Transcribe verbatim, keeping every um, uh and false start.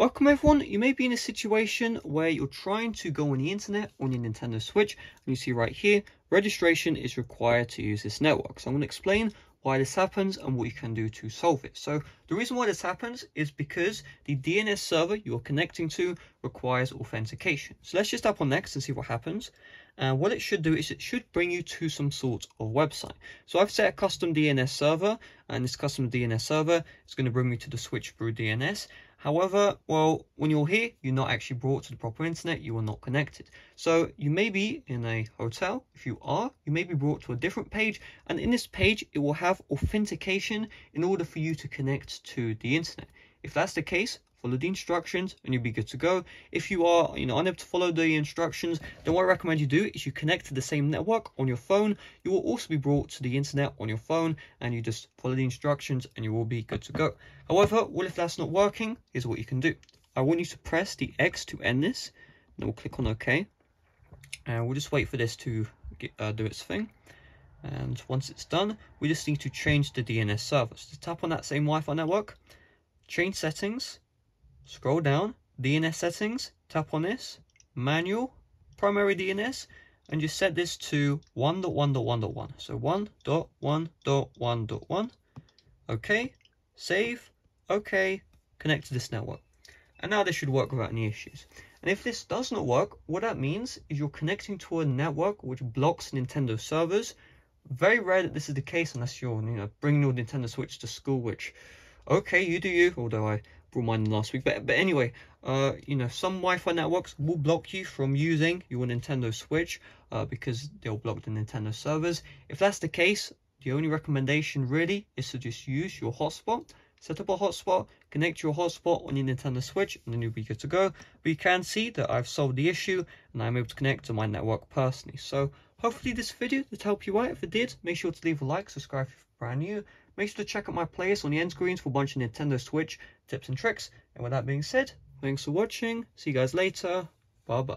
Welcome everyone, you may be in a situation where you're trying to go on the internet on your Nintendo Switch, and you see right here, registration is required to use this network. So I'm going to explain why this happens and what you can do to solve it. So the reason why this happens is because the D N S server you're connecting to requires authentication. So let's just tap on next and see what happens. And uh, what it should do is it should bring you to some sort of website. So I've set a custom D N S server, and this custom D N S server is going to bring me to the Switch through D N S. However, well, when you're here, you're not actually brought to the proper internet, you are not connected. So you may be in a hotel. If you are, you may be brought to a different page, and in this page, it will have authentication in order for you to connect to the internet. If that's the case, follow the instructions and you'll be good to go. If you are you know, unable to follow the instructions, then what I recommend you do is you connect to the same network on your phone. You will also be brought to the internet on your phone, and you just follow the instructions and you will be good to go. However, well, if that's not working, here's what you can do. I want you to press the X to end this, and we'll click on OK. And we'll just wait for this to get, uh, do its thing. And once it's done, we just need to change the D N S server. So tap on that same Wi-Fi network, change settings, scroll down, D N S settings, tap on this, manual, primary D N S, and you set this to one dot one dot one dot one. So one dot one dot one dot one. Okay, save, okay, connect to this network. And now this should work without any issues. And if this does not work, what that means is you're connecting to a network which blocks Nintendo servers. Very rare that this is the case unless you're you know, bringing your Nintendo Switch to school, which, okay, you do you, although I brought mine last week, but, but anyway, uh, you know, some Wi-Fi networks will block you from using your Nintendo Switch uh, because they'll block the Nintendo servers. If that's the case, the only recommendation really is to just use your hotspot, set up a hotspot, connect your hotspot on your Nintendo Switch, and then you'll be good to go. But you can see that I've solved the issue and I'm able to connect to my network personally. So hopefully this video did help you out. If it did, make sure to leave a like, subscribe if you're brand new. Make sure to check out my playlist on the end screens for a bunch of Nintendo Switch tips and tricks. And with that being said, thanks for watching. See you guys later. Bye bye.